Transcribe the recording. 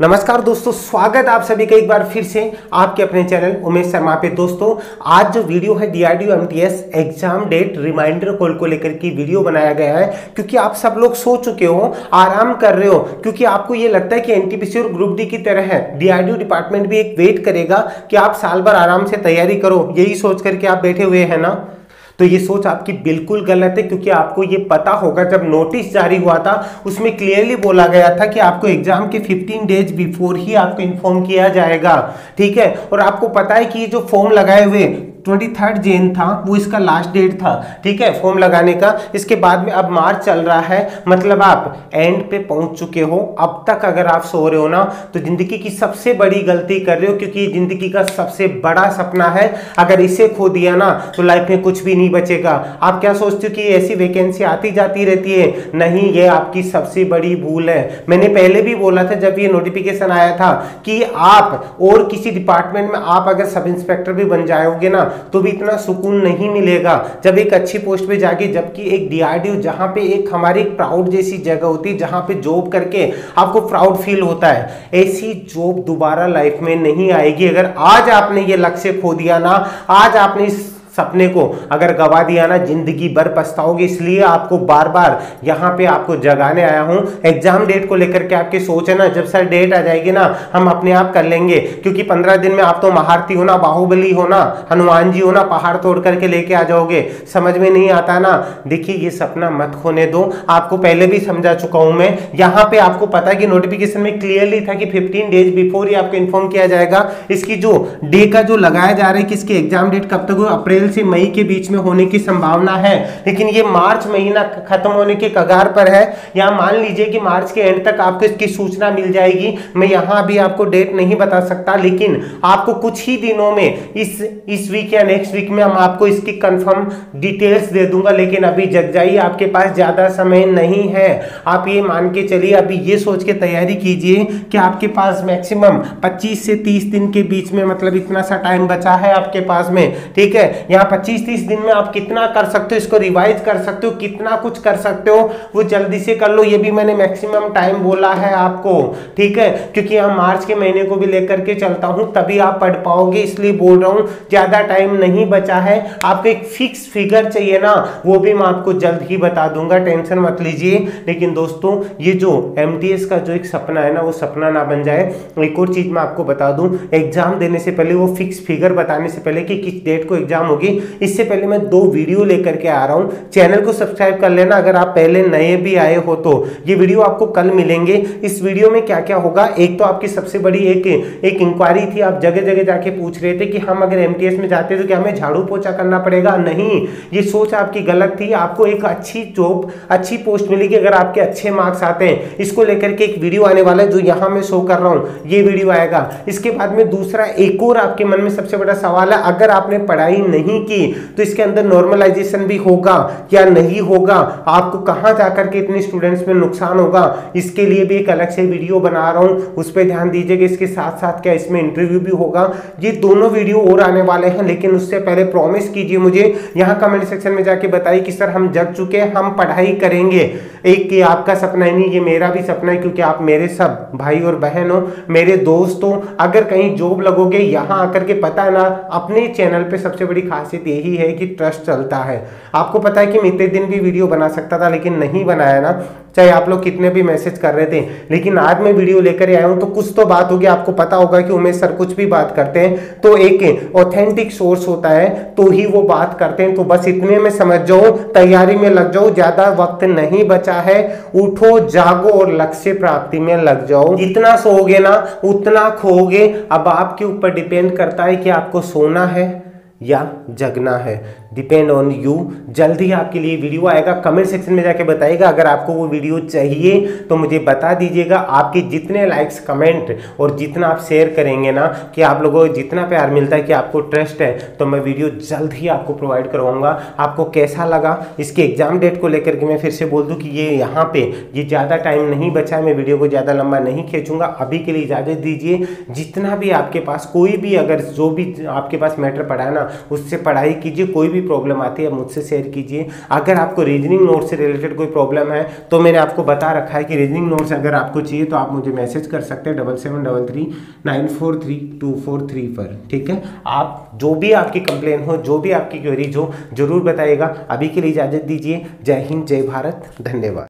नमस्कार दोस्तों, स्वागत आप सभी का एक बार फिर से आपके अपने चैनल उमेश शर्मा पे। दोस्तों आज जो वीडियो है DRDO-MTS exam date reminder call को लेकर की वीडियो बनाया गया है, क्योंकि आप सब लोग सो चुके हो, आराम कर रहे हो, क्योंकि आपको ये लगता है कि NTPC और ग्रुप डी की तरह है DRDO डिपार्टमेंट भी एक वेट करेगा कि आप साल भर आराम से तैयारी करो, यही सोच करके आप बैठे हुए हैं ना। तो ये सोच आपकी बिल्कुल गलत है, क्योंकि आपको ये पता होगा जब नोटिस जारी हुआ था उसमें क्लियरली बोला गया था कि आपको एग्जाम के 15 डेज बिफोर ही आपको इन्फॉर्म किया जाएगा, ठीक है। और आपको पता है कि ये जो फॉर्म लगाए हुए 23 जनवरी था, वो इसका लास्ट डेट था, ठीक है, फॉर्म लगाने का। इसके बाद में अब मार्च चल रहा है, मतलब आप एंड पे पहुंच चुके हो। अब तक अगर आप सो रहे हो ना, तो जिंदगी की सबसे बड़ी गलती कर रहे हो, क्योंकि जिंदगी का सबसे बड़ा सपना है, अगर इसे खो दिया ना तो लाइफ में कुछ भी नहीं बचेगा। आप क्या सोचते हो कि ऐसी वैकेंसी आती जाती रहती है? नहीं, ये आपकी सबसे बड़ी भूल है। मैंने पहले भी बोला था जब ये नोटिफिकेशन आया था कि आप और किसी डिपार्टमेंट में आप अगर सब इंस्पेक्टर भी बन जाओगे ना तो भी इतना सुकून नहीं मिलेगा जब एक अच्छी पोस्ट पे जाके, जबकि एक DRDO जहां पे एक हमारी प्राउड जैसी जगह होती है, जहां पे जॉब करके आपको प्राउड फील होता है। ऐसी जॉब दोबारा लाइफ में नहीं आएगी। अगर आज आपने ये लक्ष्य खो दिया ना, आज आपने इस सपने को अगर गवा दिया ना, जिंदगी भर पछताओगे। इसलिए आपको बार बार यहाँ पे आपको जगाने आया हूँ। एग्जाम डेट को लेकर के आपके सोच है ना, जब सर डेट आ जाएगी ना हम अपने आप कर लेंगे, क्योंकि 15 दिन में आप तो महारथी हो ना, बाहुबली हो ना, हनुमान जी हो ना, पहाड़ तोड़ करके लेके आ जाओगे। समझ में नहीं आता ना? देखिए, ये सपना मत खोने दो। आपको पहले भी समझा चुका हूँ मैं। यहाँ पे आपको पता है कि नोटिफिकेशन में क्लियरली था कि 15 डेज बिफोर ही आपको इन्फॉर्म किया जाएगा। इसकी जो डे का जो लगाया जा रहा है कि इसकी एग्जाम डेट कब तक हो, अप्रैल से मई के बीच में होने की संभावना है, लेकिन ये मार्च महीना खत्म होने के कगार पर है। या मान लीजिए कि मार्च के एंड तक आपको इसकी सूचना मिल जाएगी। मैं यहां भी आपको डेट नहीं बता सकता, लेकिन आपको कुछ ही दिनों में इस वीक या नेक्स्ट वीक में हम आपको इसकी कंफर्म डिटेल्स दे दूंगा। लेकिन अभी जग जाइए, आपके पास ज्यादा समय नहीं है। आप ये मान के चलिए, अभी ये सोच के तैयारी कीजिए कि आपके पास मैक्सिमम 25 से 30 दिन के बीच में, मतलब इतना सा टाइम बचा है आपके पास में, ठीक है। 25-30 दिन में आप कितना कर सकते हो, इसको रिवाइज कर सकते हो, कितना कुछ कर सकते हो, वो जल्दी से कर लो। ये भी मैंने मैक्सिमम टाइम बोला है आपको, ठीक है, क्योंकि हम मार्च के महीने को भी लेकर के चलता हूँ, तभी आप पढ़ पाओगे। इसलिए बोल रहा हूँ ज्यादा टाइम नहीं बचा है। आपको एक फिक्स फिगर चाहिए ना, वो भी मैं आपको जल्द ही बता दूंगा, टेंशन मत लीजिए। लेकिन दोस्तों ये जो MTS का जो एक सपना है ना, वो सपना ना बन जाए। एक और चीज मैं आपको बता दूं, एग्जाम देने से पहले, वो फिक्स फिगर बताने से पहले कि किस डेट को एग्जाम होगी, इससे पहले मैं 2 वीडियो लेकर के आ रहा हूं। चैनल को सब्सक्राइब कर लेना अगर आप पहले नए भी आए हो तो। ये वीडियो आपको कल मिलेंगे। इस वीडियो में क्या क्या होगा, एक तो आपकी सबसे बड़ी एक इंक्वायरी थी, आप जगह जगह जाके पूछ रहे थे कि हम अगर MTS में जाते तो क्या हमें झाड़ू पोछा करना पड़ेगा? नहीं, ये सोच आपकी गलत थी। आपको एक अच्छी जॉब, अच्छी पोस्ट मिलेगी अगर आपके अच्छे मार्क्स आते हैं। इसको लेकर के एक वीडियो आने वाला है, जो यहां मैं शो कर रहा हूं, ये वीडियो आएगा। इसके बाद में दूसरा एक और आपके मन में सबसे बड़ा सवाल है, अगर आपने पढ़ाई नहीं की तो इसके अंदर नॉर्मलाइजेशन भी होगा या नहीं होगा, आपको कहां जाकर के इतने स्टूडेंट्स में नुकसान होगा, इसके लिए भी एक अलग से वीडियो बना रहा हूं, उस पे ध्यान दीजिएगा। इसके साथ साथ क्या इसमें इंटरव्यू भी होगा। ये दोनों वीडियो और आने वाले हैं, लेकिन उससे पहले प्रॉमिस कीजिए मुझे, यहां कमेंट सेक्शन में जाके बताइए कि सर हम जग चुके हैं, हम पढ़ाई करेंगे। एक कि आपका सपना है, नहीं ये मेरा भी सपना है, क्योंकि आप मेरे सब भाई और बहन हो, मेरे दोस्त हो। अगर कहीं जॉब लगोगे यहां आकर के, पता है ना, अपने चैनल पर सबसे बड़ी खासियत यही है कि ट्रस्ट चलता है। आपको पता है कि मैं इतने दिन भी वीडियो बना सकता था, लेकिन नहीं बनाया ना, चाहे आप लोग कितने भी मैसेज कर रहे थे। लेकिन आज मैं वीडियो लेकर आया हूं तो कुछ तो बात होगी। आपको पता होगा कि उमेश सर कुछ भी बात करते हैं तो एक ऑथेंटिक सोर्स होता है, तो ही वो बात करते हैं। तो बस इतने में समझ जाओ, तैयारी में लग जाओ, ज्यादा वक्त नहीं बचा है। उठो, जागो और लक्ष्य प्राप्ति में लग जाओ। जितना सोओगे ना उतना खोओगे। अब आपके ऊपर डिपेंड करता है कि आपको सोना है या जगना है, डिपेंड ऑन यू। जल्द ही आपके लिए वीडियो आएगा, कमेंट सेक्शन में जाके बताइएगा। अगर आपको वो वीडियो चाहिए तो मुझे बता दीजिएगा। आपके जितने लाइक्स, कमेंट और जितना आप शेयर करेंगे ना, कि आप लोगों को जितना प्यार मिलता है कि आपको ट्रस्ट है, तो मैं वीडियो जल्द ही आपको प्रोवाइड करवाऊंगा। आपको कैसा लगा इसके एग्जाम डेट को लेकर के, मैं फिर से बोल दूँ कि ये यहाँ पर ये ज़्यादा टाइम नहीं बचा है। मैं वीडियो को ज़्यादा लंबा नहीं खींचूंगा। अभी के लिए इजाज़त दीजिए। जितना भी आपके पास कोई भी, अगर जो भी आपके पास मैटर पड़ा है ना, उससे पढ़ाई कीजिए। कोई भी भी प्रॉब्लम आती है मुझसे शेयर कीजिए। अगर आपको रीजनिंग नोट से रिलेटेड कोई प्रॉब्लम है तो मैंने आपको बता रखा है कि रीजनिंग नोट्स अगर आपको चाहिए तो आप मुझे मैसेज कर सकते हैं 7733943243 पर। ठीक है, आप जो भी आपकी कंप्लेन हो, जो भी आपकी क्वेरीज हो, जरूर बताइएगा। अभी के लिए इजाज़त दीजिए। जय हिंद, जय भारत, धन्यवाद।